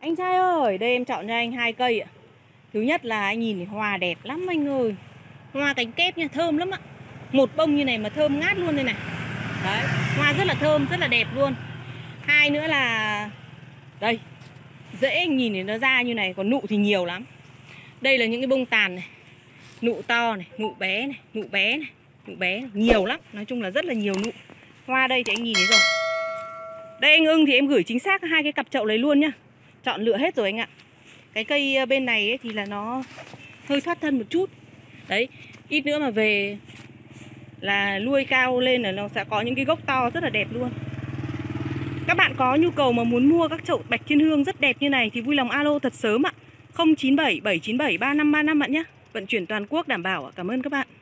Anh trai ơi, đây em chọn cho anh 2 cây ạ. Thứ nhất là anh nhìn hoa đẹp lắm anh ơi. Hoa cánh kép nha, thơm lắm ạ. Một bông như này mà thơm ngát luôn đây này. Đấy, hoa rất là thơm, rất là đẹp luôn. Hai nữa là đây, dễ anh nhìn thì nó ra như này, còn nụ thì nhiều lắm. Đây là những cái bông tàn này. Nụ to này, nụ bé này, nụ bé này, nụ bé này. Nhiều lắm, nói chung là rất là nhiều nụ. Hoa đây thì anh nhìn thấy rồi. Đây anh ưng thì em gửi chính xác 2 cái cặp chậu lấy luôn nhá. Chọn lựa hết rồi anh ạ. Cái cây bên này ấy thì là nó hơi thoát thân một chút. Đấy, ít nữa mà về là nuôi cao lên là nó sẽ có những cái gốc to rất là đẹp luôn. Các bạn có nhu cầu mà muốn mua các chậu bạch thiên hương rất đẹp như này thì vui lòng alo thật sớm ạ. 0977973535 bạn nhé. Vận chuyển toàn quốc đảm bảo ạ. Cảm ơn các bạn.